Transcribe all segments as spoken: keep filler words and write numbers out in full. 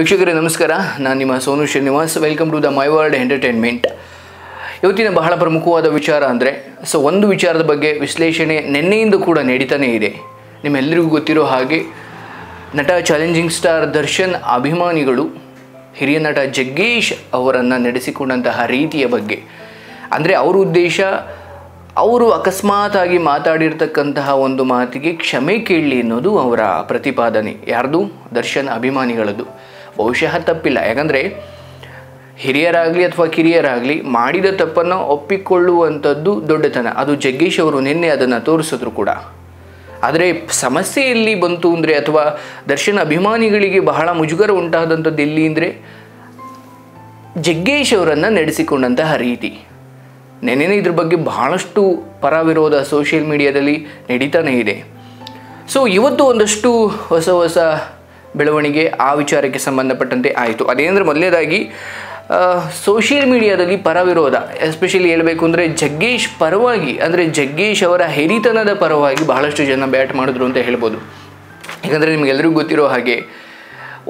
ವೀಕ್ಷಕರೇ ನಮಸ್ಕಾರ, ನಾನು ನಿಮ್ಮ Sonu Srinivas. Welcome to the my world entertainment. ಇವತ್ತಿನ ಬಹಳ ಪ್ರಮುಖವಾದ ವಿಚಾರ ಅಂದರೆ, ಸೊ ಒಂದು ವಿಚಾರದ ಬಗ್ಗೆ ವಿಶ್ಲೇಷಣೆ ನಿನ್ನೆಯಿಂದ ಕೂಡ ನಡೀತಾನೆ ಇದೆ. ನಿಮ್ಮೆಲ್ಲರಿಗೂ ಗೊತ್ತಿರೋ ಹಾಗೆ ನಟ ಚಾಲೆಂಜಿಂಗ್ ಸ್ಟಾರ್ ದರ್ಶನ್ ಅಭಿಮಾನಿಗಳು ಹಿರಿಯ ನಟ ಜಗ್ಗೇಶ್ ಅವರನ್ನು ನಡೆಸಿಕೊಂಡಂತಹ ರೀತಿಯ ಬಗ್ಗೆ, ಅಂದರೆ ಅವರ ಉದ್ದೇಶ ಅವರು ಅಕಸ್ಮಾತಾಗಿ ಮಾತಾಡಿರ್ತಕ್ಕಂತಹ ಒಂದು ಮಾತಿಗೆ ಕ್ಷಮೆ ಕೇಳಲಿ ಅನ್ನೋದು ಅವರ ಪ್ರತಿಪಾದನೆ. ಯಾರ್ದು? ದರ್ಶನ್ ಅಭಿಮಾನಿಗಳದ್ದು. ಬಹುಶಃ ತಪ್ಪಿಲ್ಲ, ಯಾಕಂದರೆ ಹಿರಿಯರಾಗಲಿ ಅಥವಾ ಕಿರಿಯರಾಗಲಿ ಮಾಡಿದ ತಪ್ಪನ್ನು ಒಪ್ಪಿಕೊಳ್ಳುವಂಥದ್ದು ದೊಡ್ಡತನ. ಅದು ಜಗ್ಗೇಶ್ ಅವರು ನಿನ್ನೆ ಅದನ್ನು ತೋರಿಸಿದ್ರು ಕೂಡ. ಆದರೆ ಸಮಸ್ಯೆ ಎಲ್ಲಿ ಬಂತು ಅಂದರೆ, ಅಥವಾ ದರ್ಶನ್ ಅಭಿಮಾನಿಗಳಿಗೆ ಬಹಳ ಮುಜುಗರ ಉಂಟಾದಂಥದ್ದು ಎಲ್ಲಿ ಅಂದರೆ, ಜಗ್ಗೇಶ್ ಅವರನ್ನು ನಡೆಸಿಕೊಂಡಂತಹ ರೀತಿ. ನೆನ್ನೆನೇ ಇದ್ರ ಬಗ್ಗೆ ಬಹಳಷ್ಟು ಪರವಿರೋಧ ಸೋಷಿಯಲ್ ಮೀಡಿಯಾದಲ್ಲಿ ನಡೀತಾನೇ ಇದೆ. ಸೊ ಇವತ್ತು ಒಂದಷ್ಟು ಹೊಸ ಹೊಸ ಬೆಳವಣಿಗೆ ಆ ವಿಚಾರಕ್ಕೆ ಸಂಬಂಧಪಟ್ಟಂತೆ ಆಯಿತು. ಅದೇನೆಂದರೆ, ಮೊದಲನೇದಾಗಿ ಸೋಷಿಯಲ್ ಮೀಡಿಯಾದಲ್ಲಿ ಪರವಿರೋಧ, ಎಸ್ಪೆಷಲಿ ಹೇಳಬೇಕು ಅಂದರೆ ಜಗ್ಗೇಶ್ ಪರವಾಗಿ, ಅಂದರೆ ಜಗ್ಗೇಶ್ ಅವರ ಹಿರಿತನದ ಪರವಾಗಿ ಬಹಳಷ್ಟು ಜನ ಬ್ಯಾಟ್ ಮಾಡಿದ್ರು ಅಂತ ಹೇಳ್ಬೋದು. ಯಾಕಂದರೆ ನಿಮಗೆಲ್ಲರಿಗೂ ಗೊತ್ತಿರೋ ಹಾಗೆ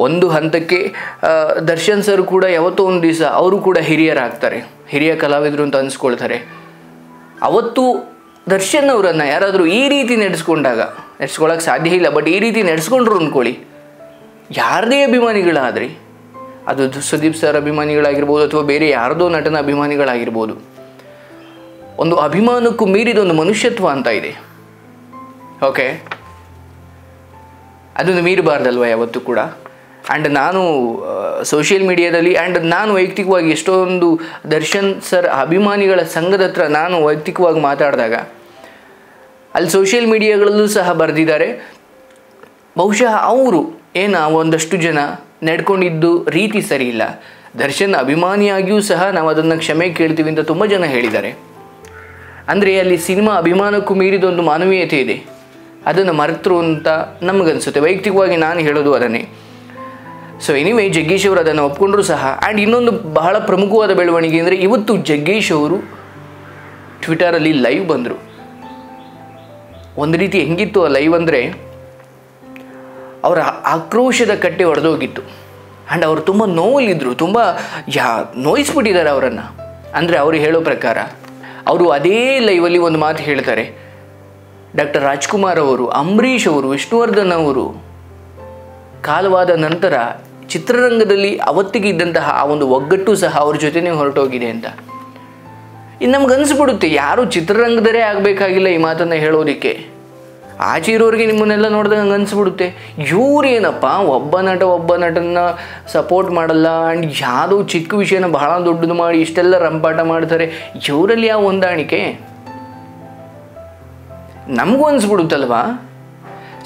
ಒಂದು ಹಂತಕ್ಕೆ ದರ್ಶನ್ ಸರ್ ಕೂಡ ಯಾವತ್ತೋ ಒಂದು ದಿವಸ ಅವರು ಕೂಡ ಹಿರಿಯರಾಗ್ತಾರೆ, ಹಿರಿಯ ಕಲಾವಿದರು ಅಂತ ಅನಿಸ್ಕೊಳ್ತಾರೆ. ಅವತ್ತು ದರ್ಶನ್ ಅವರನ್ನು ಯಾರಾದರೂ ಈ ರೀತಿ ನಡೆಸ್ಕೊಂಡಾಗ, ನಡೆಸ್ಕೊಳ್ಳೋಕೆ ಸಾಧ್ಯ ಇಲ್ಲ, ಬಟ್ ಈ ರೀತಿ ನಡೆಸ್ಕೊಂಡ್ರು ಅಂದ್ಕೊಳ್ಳಿ, ಯಾರದೇ ಅಭಿಮಾನಿಗಳಾದರೆ, ಅದು ಸುದೀಪ್ ಸರ್ ಅಭಿಮಾನಿಗಳಾಗಿರ್ಬೋದು ಅಥವಾ ಬೇರೆ ಯಾರದೋ ನಟನ ಅಭಿಮಾನಿಗಳಾಗಿರ್ಬೋದು, ಒಂದು ಅಭಿಮಾನಕ್ಕೂ ಮೀರಿದ ಒಂದು ಮನುಷ್ಯತ್ವ ಅಂತ ಇದೆ. ಓಕೆ, ಅದನ್ನು ಮೀರಬಾರ್ದಲ್ವ ಯಾವತ್ತೂ ಕೂಡ. ಆ್ಯಂಡ್ ನಾನು ಸೋಷಿಯಲ್ ಮೀಡಿಯಾದಲ್ಲಿ ಆ್ಯಂಡ್ ನಾನು ವೈಯಕ್ತಿಕವಾಗಿ ಎಷ್ಟೊಂದು ದರ್ಶನ್ ಸರ್ ಅಭಿಮಾನಿಗಳ ಸಂಘದ ಹತ್ರ ನಾನು ವೈಯಕ್ತಿಕವಾಗಿ ಮಾತಾಡಿದಾಗ ಅಲ್ಲಿ ಸೋಷಿಯಲ್ ಮೀಡಿಯಾಗಳಲ್ಲೂ ಸಹ ಬರೆದಿದ್ದಾರೆ, ಬಹುಶಃ ಅವರು ಏನು ಒಂದಷ್ಟು ಜನ ನಡ್ಕೊಂಡಿದ್ದು ರೀತಿ ಸರಿ ಇಲ್ಲ, ದರ್ಶನ್ ಅಭಿಮಾನಿಯಾಗಿಯೂ ಸಹ ನಾವು ಅದನ್ನು ಕ್ಷಮೆ ಕೇಳ್ತೀವಿ ಅಂತ ತುಂಬ ಜನ ಹೇಳಿದ್ದಾರೆ. ಅಂದರೆ ಅಲ್ಲಿ ಸಿನಿಮಾ ಅಭಿಮಾನಕ್ಕೂ ಮೀರಿದೊಂದು ಮಾನವೀಯತೆ ಇದೆ, ಅದನ್ನು ಮರೆತರು ಅಂತ ನಮಗನ್ಸುತ್ತೆ. ವೈಯಕ್ತಿಕವಾಗಿ ನಾನು ಹೇಳೋದು ಅದನ್ನೇ. ಸೊ ಎನಿವೇ, ಜಗ್ಗೇಶ್ ಅವರು ಅದನ್ನು ಒಪ್ಕೊಂಡ್ರೂ ಸಹ. ಆ್ಯಂಡ್ ಇನ್ನೊಂದು ಬಹಳ ಪ್ರಮುಖವಾದ ಬೆಳವಣಿಗೆ ಅಂದರೆ, ಇವತ್ತು ಜಗ್ಗೇಶ್ ಅವರು ಟ್ವಿಟರಲ್ಲಿ ಲೈವ್ ಬಂದರು. ಒಂದು ರೀತಿ ಹೆಂಗಿತ್ತು ಆ ಲೈವ್ ಅಂದರೆ, ಅವರ ಆಕ್ರೋಶದ ಕಟ್ಟೆ ಒಡೆದೋಗಿತ್ತು. ಆ್ಯಂಡ್ ಅವರು ತುಂಬ ನೋವಲ್ಲಿದ್ದರು, ತುಂಬ ಯಾ ನೋಯಿಸ್ಬಿಟ್ಟಿದ್ದಾರೆ ಅವರನ್ನು. ಅಂದರೆ ಅವರು ಹೇಳೋ ಪ್ರಕಾರ, ಅವರು ಅದೇ ಲೈವಲ್ಲಿ ಒಂದು ಮಾತು ಹೇಳ್ತಾರೆ, ಡಾಕ್ಟರ್ ರಾಜ್ಕುಮಾರ್ ಅವರು, ಅಂಬರೀಷ್ ಅವರು, ವಿಷ್ಣುವರ್ಧನ್ ಅವರು ಕಾಲವಾದ ನಂತರ ಚಿತ್ರರಂಗದಲ್ಲಿ ಅವತ್ತಿಗೆ ಇದ್ದಂತಹ ಆ ಒಂದು ಒಗ್ಗಟ್ಟು ಸಹ ಅವ್ರ ಜೊತೆನೇ ಹೊರಟೋಗಿದೆ ಅಂತ. ಇನ್ನು ನಮ್ಗನ್ಸ್ಬಿಡುತ್ತೆ, ಯಾರೂ ಚಿತ್ರರಂಗದರೇ ಆಗಬೇಕಾಗಿಲ್ಲ ಈ ಮಾತನ್ನು ಹೇಳೋದಕ್ಕೆ. ಆಚೆ ಇರೋರಿಗೆ ನಿಮ್ಮನ್ನೆಲ್ಲ ನೋಡಿದಾಗ ಹಂಗೆ ಅನಿಸ್ಬಿಡುತ್ತೆ, ಇವ್ರೇನಪ್ಪ ಒಬ್ಬ ನಟ ಒಬ್ಬ ನಟನ್ನ ಸಪೋರ್ಟ್ ಮಾಡಲ್ಲ, ಆ್ಯಂಡ್ ಯಾವುದೋ ಚಿಕ್ಕ ವಿಷಯನ ಬಹಳ ದೊಡ್ಡದು ಮಾಡಿ ಇಷ್ಟೆಲ್ಲ ರಂಪಾಟ ಮಾಡ್ತಾರೆ, ಇವರಲ್ಲಿ ಯಾವ ಹೊಂದಾಣಿಕೆ ನಮಗೂ ಅನಿಸ್ಬಿಡುತ್ತಲ್ವ.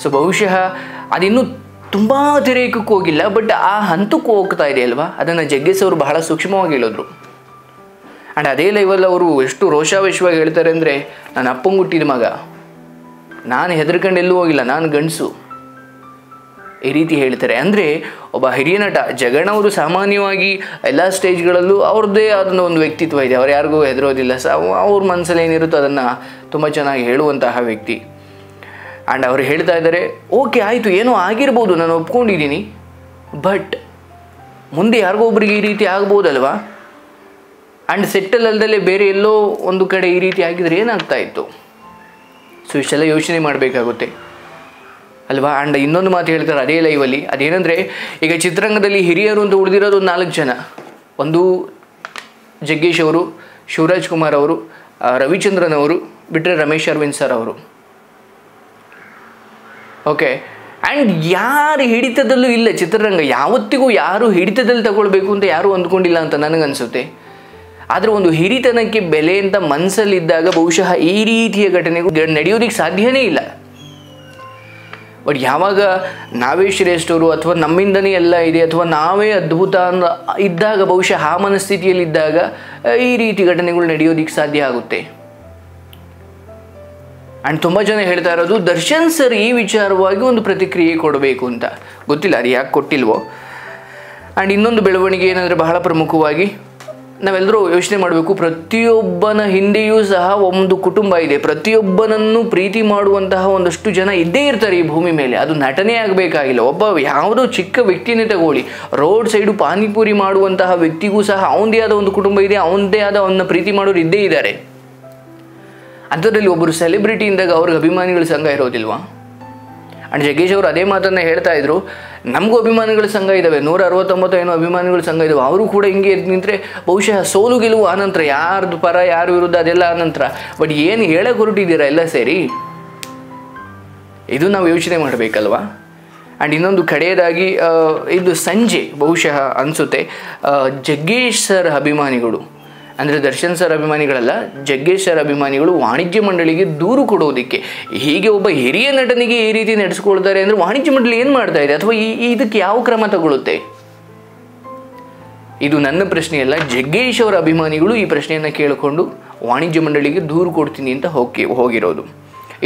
ಸೊ ಬಹುಶಃ ಅದಿನ್ನೂ ತುಂಬ ಅತಿರೇಕಕ್ಕೆ ಹೋಗಿಲ್ಲ, ಬಟ್ ಆ ಹಂತಕ್ಕೂ ಹೋಗ್ತಾ ಇದೆ ಅಲ್ವಾ, ಅದನ್ನು ಜಗ್ಗೇಶ್ ಅವರು ಬಹಳ ಸೂಕ್ಷ್ಮವಾಗಿ ಹೇಳಿದ್ರು. ಆ್ಯಂಡ್ ಅದೇ ಲೈವಲ್ಲಿ ಅವರು ಎಷ್ಟು ರೋಷಾವೇಶವಾಗಿ ಹೇಳ್ತಾರೆ ಅಂದರೆ, ನಾನು ಅಪ್ಪಂಗೆ ಹುಟ್ಟಿದ ಮಗ, ನಾನು ಹೆದರ್ಕೊಂಡು ಎಲ್ಲೂ ಹೋಗಿಲ್ಲ, ನಾನು ಗಂಡಸು, ಈ ರೀತಿ ಹೇಳ್ತಾರೆ. ಅಂದರೆ ಒಬ್ಬ ಹಿರಿಯ ನಟ ಜಗಣ್ಣವರು ಸಾಮಾನ್ಯವಾಗಿ ಎಲ್ಲ ಸ್ಟೇಜ್ಗಳಲ್ಲೂ ಅವ್ರದ್ದೇ ಅದನ್ನ ಒಂದು ವ್ಯಕ್ತಿತ್ವ ಇದೆ, ಅವ್ರು ಯಾರಿಗೂ ಹೆದರೋದಿಲ್ಲ, ಸ ಅವ್ರ ಮನಸ್ಸಲ್ಲಿ ಏನಿರುತ್ತೋ ಅದನ್ನು ತುಂಬ ಚೆನ್ನಾಗಿ ಹೇಳುವಂತಹ ವ್ಯಕ್ತಿ. ಆ್ಯಂಡ್ ಅವರು ಹೇಳ್ತಾ ಇದ್ದಾರೆ, ಓಕೆ ಆಯಿತು, ಏನೋ ಆಗಿರ್ಬೋದು, ನಾನು ಒಪ್ಕೊಂಡಿದ್ದೀನಿ, ಬಟ್ ಮುಂದೆ ಯಾರಿಗೊಬ್ಬರಿಗೆ ಈ ರೀತಿ ಆಗ್ಬೋದಲ್ವ, ಆ್ಯಂಡ್ ಸೆಟ್ಟಲ್ ಅಲ್ಲದಲ್ಲೇ ಬೇರೆ ಎಲ್ಲೋ ಒಂದು ಕಡೆ ಈ ರೀತಿ ಆಗಿದ್ರೆ ಏನಾಗ್ತಾ ಇತ್ತು. ಸೊ ಇಷ್ಟೆಲ್ಲ ಯೋಚನೆ ಮಾಡಬೇಕಾಗುತ್ತೆ ಅಲ್ವಾ. ಆ್ಯಂಡ್ ಇನ್ನೊಂದು ಮಾತು ಹೇಳ್ತಾರೆ ಅದೇ ಲೈವಲ್ಲಿ, ಅದೇನೆಂದರೆ, ಈಗ ಚಿತ್ರರಂಗದಲ್ಲಿ ಹಿರಿಯರು ಅಂತ ಉಳಿದಿರೋದು ಒಂದು ನಾಲ್ಕು ಜನ, ಒಂದು ಜಗ್ಗೇಶ್ ಅವರು, ಶಿವರಾಜ್ ಕುಮಾರ್ ಅವರು, ರವಿಚಂದ್ರನ್ ಅವರು, ಬಿಟ್ಟರೆ ರಮೇಶ್ ಅರವಿಂದ್ ಸರ್ ಅವರು. ಓಕೆ, ಆ್ಯಂಡ್ ಯಾರು ಹಿಡಿತದಲ್ಲೂ ಇಲ್ಲ ಚಿತ್ರರಂಗ, ಯಾವತ್ತಿಗೂ ಯಾರು ಹಿಡಿತದಲ್ಲಿ ತಗೊಳ್ಬೇಕು ಅಂತ ಯಾರೂ ಅಂದ್ಕೊಂಡಿಲ್ಲ ಅಂತ ನನಗನ್ಸುತ್ತೆ. ಆದರೆ ಒಂದು ಹಿರಿತನಕ್ಕೆ ಬೆಲೆ ಅಂತ ಮನಸ್ಸಲ್ಲಿದ್ದಾಗ ಬಹುಶಃ ಈ ರೀತಿಯ ಘಟನೆಗೂ ನಡೆಯೋದಕ್ಕೆ ಸಾಧ್ಯವೇ ಇಲ್ಲ. ಬಟ್ ಯಾವಾಗ ನಾವೇ ಶ್ರೇಷ್ಠರು ಅಥವಾ ನಮ್ಮಿಂದನೇ ಎಲ್ಲ ಇದೆ ಅಥವಾ ನಾವೇ ಅದ್ಭುತ ಅನ್ನೋ ಇದ್ದಾಗ, ಬಹುಶಃ ಆ ಮನಸ್ಥಿತಿಯಲ್ಲಿದ್ದಾಗ ಈ ರೀತಿ ಘಟನೆಗಳು ನಡೆಯೋದಕ್ಕೆ ಸಾಧ್ಯ ಆಗುತ್ತೆ. ಆ್ಯಂಡ್ ತುಂಬ ಜನ ಹೇಳ್ತಾ ಇರೋದು ದರ್ಶನ್ ಸರ್ ಈ ವಿಚಾರವಾಗಿ ಒಂದು ಪ್ರತಿಕ್ರಿಯೆ ಕೊಡಬೇಕು ಅಂತ. ಗೊತ್ತಿಲ್ಲ ಅದು ಯಾಕೆ ಕೊಟ್ಟಿಲ್ವೋ. ಆ್ಯಂಡ್ ಇನ್ನೊಂದು ಬೆಳವಣಿಗೆ ಏನಂದರೆ ಬಹಳ ಪ್ರಮುಖವಾಗಿ, ನಾವೆಲ್ಲರೂ ಯೋಚನೆ ಮಾಡಬೇಕು. ಪ್ರತಿಯೊಬ್ಬನ ಹಿಂದೆಯೂ ಸಹ ಒಂದು ಕುಟುಂಬ ಇದೆ, ಪ್ರತಿಯೊಬ್ಬನನ್ನು ಪ್ರೀತಿ ಮಾಡುವಂತಹ ಒಂದಷ್ಟು ಜನ ಇದ್ದೇ ಇರ್ತಾರೆ ಈ ಭೂಮಿ ಮೇಲೆ. ಅದು ನಟನೆ ಆಗಬೇಕಾಗಿಲ್ಲ. ಒಬ್ಬ ಯಾವುದೋ ಚಿಕ್ಕ ವ್ಯಕ್ತಿನೇ ತಗೊಳ್ಳಿ, ರೋಡ್ ಸೈಡು ಪಾನಿಪುರಿ ಮಾಡುವಂತಹ ವ್ಯಕ್ತಿಗೂ ಸಹ ಅವನದೇ ಆದ ಒಂದು ಕುಟುಂಬ ಇದೆ, ಅವನದೇ ಆದ ಅವನ್ನ ಪ್ರೀತಿ ಮಾಡೋರು ಇದ್ದೇ ಇದ್ದಾರೆ. ಅಂಥದ್ರಲ್ಲಿ ಒಬ್ಬರು ಸೆಲೆಬ್ರಿಟಿ ಇಂದಾಗ ಅವ್ರಿಗೆ ಅಭಿಮಾನಿಗಳ ಸಂಘ ಇರೋದಿಲ್ವಾ? ಆ್ಯಂಡ್ ಜಗ್ಗೇಶ್ ಅವರು ಅದೇ ಮಾತನ್ನು ಹೇಳ್ತಾ ಇದ್ರು, ನಮಗೂ ಅಭಿಮಾನಿಗಳ ಸಂಘ ಇದ್ದಾವೆ, ನೂರ ಅರವತ್ತೊಂಬತ್ತು ಏನೋ ಅಭಿಮಾನಿಗಳ ಸಂಘ ಇದ್ದಾವೆ. ಅವರು ಕೂಡ ಹಿಂಗೆ ನಿಂತರೆ ಬಹುಶಃ ಸೋಲು ಗೆಲುವು ಆನಂತರ, ಯಾರ್ದು ಪರ ಯಾರ ವಿರುದ್ಧ ಅದೆಲ್ಲ ಆನಂತರ. ಬಟ್ ಏನು ಹೇಳಕ್ಕೆ ಹೊರಟಿದ್ದೀರಾ ಎಲ್ಲ ಸೇರಿ, ಇದು ನಾವು ಯೋಚನೆ ಮಾಡಬೇಕಲ್ವಾ? ಆ್ಯಂಡ್ ಇನ್ನೊಂದು ಕಡೆಯದಾಗಿ, ಇದು ಸಂಜೆ ಬಹುಶಃ ಅನಿಸುತ್ತೆ, ಜಗ್ಗೇಶ್ ಸರ್ ಅಭಿಮಾನಿಗಳು ಅಂದರೆ ದರ್ಶನ್ ಸರ್ ಅಭಿಮಾನಿಗಳಲ್ಲ, ಜಗ್ಗೇಶ್ ಸರ್ ಅಭಿಮಾನಿಗಳು ವಾಣಿಜ್ಯ ಮಂಡಳಿಗೆ ದೂರು ಕೊಡೋದಕ್ಕೆ, ಹೀಗೆ ಒಬ್ಬ ಹಿರಿಯ ನಟನಿಗೆ ಈ ರೀತಿ ನಡೆಸ್ಕೊಳ್ತಾರೆ ಅಂದರೆ ವಾಣಿಜ್ಯ ಮಂಡಳಿ ಏನು ಮಾಡ್ತಾ ಇದೆ ಅಥವಾ ಈ ಇದಕ್ಕೆ ಯಾವ ಕ್ರಮ ತಗೊಳ್ಳುತ್ತೆ? ಇದು ನನ್ನ ಪ್ರಶ್ನೆಯಲ್ಲ, ಜಗ್ಗೇಶ್ ಅವರ ಅಭಿಮಾನಿಗಳು ಈ ಪ್ರಶ್ನೆಯನ್ನು ಕೇಳಿಕೊಂಡು ವಾಣಿಜ್ಯ ಮಂಡಳಿಗೆ ದೂರು ಕೊಡ್ತೀನಿ ಅಂತ ಹೋಗಿ ಹೋಗಿರೋದು.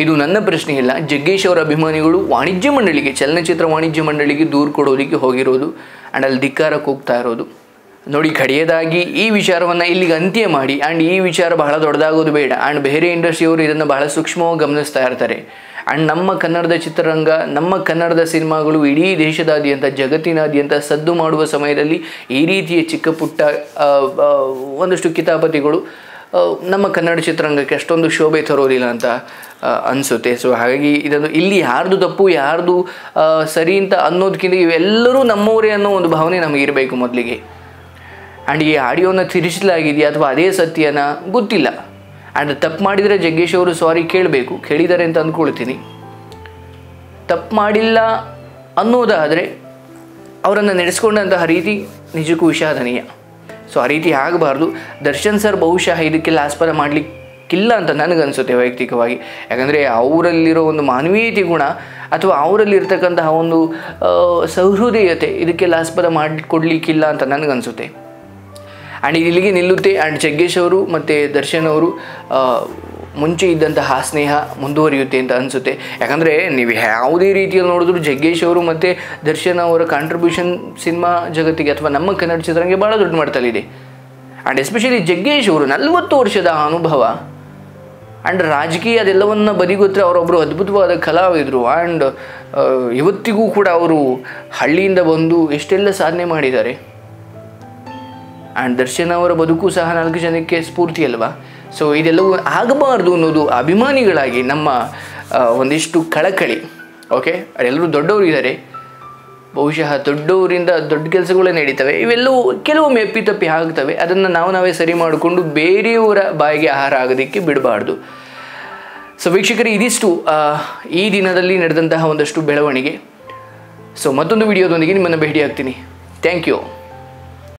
ಇದು ನನ್ನ ಪ್ರಶ್ನೆಯಲ್ಲ, ಜಗ್ಗೇಶ್ ಅವರ ಅಭಿಮಾನಿಗಳು ವಾಣಿಜ್ಯ ಮಂಡಳಿಗೆ, ಚಲನಚಿತ್ರ ವಾಣಿಜ್ಯ ಮಂಡಳಿಗೆ ದೂರು ಕೊಡೋದಕ್ಕೆ ಹೋಗಿರೋದು. ಆ್ಯಂಡ್ ಅಲ್ಲಿ ಧಿಕ್ಕಾರಕ್ಕೆ ಹೋಗ್ತಾ ಇರೋದು ನೋಡಿ. ಕಡೆಯದಾಗಿ ಈ ವಿಚಾರವನ್ನು ಇಲ್ಲಿಗೆ ಅಂತ್ಯ ಮಾಡಿ. ಆ್ಯಂಡ್ ಈ ವಿಚಾರ ಬಹಳ ದೊಡ್ಡದಾಗೋದು ಬೇಡ. ಆ್ಯಂಡ್ ಬೇರೆ ಇಂಡಸ್ಟ್ರಿಯವರು ಇದನ್ನು ಬಹಳ ಸೂಕ್ಷ್ಮವಾಗಿ ಗಮನಿಸ್ತಾ ಇರ್ತಾರೆ. ಆ್ಯಂಡ್ ನಮ್ಮ ಕನ್ನಡದ ಚಿತ್ರರಂಗ, ನಮ್ಮ ಕನ್ನಡದ ಸಿನಿಮಾಗಳು ಇಡೀ ದೇಶದಾದ್ಯಂತ, ಜಗತ್ತಿನಾದ್ಯಂತ ಸದ್ದು ಮಾಡುವ ಸಮಯದಲ್ಲಿ ಈ ರೀತಿಯ ಚಿಕ್ಕ ಪುಟ್ಟ ಒಂದಷ್ಟು ಕಿತಾಪತಿಗಳು ನಮ್ಮ ಕನ್ನಡ ಚಿತ್ರರಂಗಕ್ಕೆ ಅಷ್ಟೊಂದು ಶೋಭೆ ತರೋದಿಲ್ಲ ಅಂತ ಅನಿಸುತ್ತೆ. ಸೊ ಹಾಗಾಗಿ ಇದನ್ನು ಇಲ್ಲಿ ಯಾರ್ದು ತಪ್ಪು ಯಾರ್ದು ಸರಿ ಅಂತ ಅನ್ನೋದಕ್ಕಿಂತ ಇವೆಲ್ಲರೂ ನಮ್ಮವರೇ ಅನ್ನೋ ಒಂದು ಭಾವನೆ ನಮಗಿರಬೇಕು ಮೊದಲಿಗೆ. ಆ್ಯಂಡ್ ಈ ಆಡಿಯೋನ ತಿರುಚಲಾಗಿದೆಯಾ ಅಥವಾ ಅದೇ ಸತ್ಯನ ಗೊತ್ತಿಲ್ಲ. ಆ್ಯಂಡ್ ತಪ್ಪು ಮಾಡಿದರೆ ಜಗ್ಗೇಶ್ ಅವರು ಸಾರಿ ಕೇಳಬೇಕು, ಕೇಳಿದ್ದಾರೆ ಅಂತ ಅಂದ್ಕೊಳ್ತೀನಿ. ತಪ್ಪು ಮಾಡಿಲ್ಲ ಅನ್ನೋದಾದರೆ ಅವರನ್ನು ನಡೆಸ್ಕೊಂಡಂತಹ ರೀತಿ ನಿಜಕ್ಕೂ ವಿಷಾದನೀಯ. ಸೊ ಆ ರೀತಿ ಆಗಬಾರ್ದು. ದರ್ಶನ್ ಸರ್ ಬಹುಶಃ ಇದಕ್ಕೆಲ್ಲ ಆಸ್ಪದ ಮಾಡಲಿಕ್ಕಿಲ್ಲ ಅಂತ ನನಗನ್ಸುತ್ತೆ ವೈಯಕ್ತಿಕವಾಗಿ. ಯಾಕಂದರೆ ಅವರಲ್ಲಿರೋ ಒಂದು ಮಾನವೀಯತೆ ಗುಣ ಅಥವಾ ಅವರಲ್ಲಿರ್ತಕ್ಕಂತಹ ಒಂದು ಸೌಹೃದಯತೆ ಇದಕ್ಕೆಲ್ಲ ಆಸ್ಪದ ಮಾಡಿಕೊಡ್ಲಿಕ್ಕಿಲ್ಲ ಅಂತ ನನಗನ್ಸುತ್ತೆ. ಆ್ಯಂಡ್ ಇಲ್ಲಿಗೆ ನಿಲ್ಲುತ್ತೆ. ಆ್ಯಂಡ್ ಜಗ್ಗೇಶ್ ಅವರು ಮತ್ತು ದರ್ಶನ್ ಅವರು ಮುಂಚೆ ಇದ್ದಂತಹ ಸ್ನೇಹ ಮುಂದುವರಿಯುತ್ತೆ ಅಂತ ಅನಿಸುತ್ತೆ. ಯಾಕಂದರೆ ನೀವು ಯಾವುದೇ ರೀತಿಯಲ್ಲಿ ನೋಡಿದ್ರು ಜಗ್ಗೇಶ್ ಅವರು ಮತ್ತು ದರ್ಶನ್ ಅವರ ಕಾಂಟ್ರಿಬ್ಯೂಷನ್ ಸಿನಿಮಾ ಜಗತ್ತಿಗೆ ಅಥವಾ ನಮ್ಮ ಕನ್ನಡ ಚಿತ್ರರಂಗಕ್ಕೆ ಭಾಳ ದೊಡ್ಡ ಮಟ್ಟದಲ್ಲಿದೆ. ಆ್ಯಂಡ್ ಎಸ್ಪೆಷಲಿ ಜಗ್ಗೇಶ್ ಅವರು ನಲವತ್ತು ವರ್ಷದ ಅನುಭವ. ಆ್ಯಂಡ್ ರಾಜಕೀಯ ಅದೆಲ್ಲವನ್ನು ಬದಿಗೊತ್ತರೆ ಅವರೊಬ್ಬರು ಅದ್ಭುತವಾದ ಕಲಾವಿದರು. ಆ್ಯಂಡ್ ಇವತ್ತಿಗೂ ಕೂಡ ಅವರು ಹಳ್ಳಿಯಿಂದ ಬಂದು ಎಷ್ಟೆಲ್ಲ ಸಾಧನೆ ಮಾಡಿದ್ದಾರೆ. ಆ್ಯಂಡ್ ದರ್ಶನ್ ಅವರ ಬದುಕು ಸಹ ನಾಲ್ಕು ಜನಕ್ಕೆ ಸ್ಫೂರ್ತಿ ಅಲ್ವಾ? ಸೊ ಇದೆಲ್ಲವೂ ಆಗಬಾರ್ದು ಅನ್ನೋದು ಅಭಿಮಾನಿಗಳಾಗಿ ನಮ್ಮ ಒಂದಿಷ್ಟು ಕಳಕಳಿ. ಓಕೆ, ಎಲ್ಲರೂ ದೊಡ್ಡವರು ಇದ್ದಾರೆ, ಬಹುಶಃ ದೊಡ್ಡವರಿಂದ ದೊಡ್ಡ ಕೆಲಸಗಳೇ ನಡೀತವೆ. ಇವೆಲ್ಲವೂ ಕೆಲವೊಮ್ಮೆ ಎಪ್ಪಿ ತಪ್ಪಿ ಆಗ್ತವೆ. ಅದನ್ನು ನಾವು ನಾವೇ ಸರಿ ಮಾಡಿಕೊಂಡು ಬೇರೆಯವರ ಬಾಯಿಗೆ ಆಹಾರ ಆಗೋದಕ್ಕೆ ಬಿಡಬಾರ್ದು. ಸೊ ವೀಕ್ಷಕರೇ, ಇದಿಷ್ಟು ಈ ದಿನದಲ್ಲಿ ನಡೆದಂತಹ ಒಂದಷ್ಟು ಬೆಳವಣಿಗೆ. ಸೊ ಮತ್ತೊಂದು ವಿಡಿಯೋದೊಂದಿಗೆ ನಿಮ್ಮನ್ನು ಭೇಟಿಯಾಗ್ತೀನಿ. Thank you.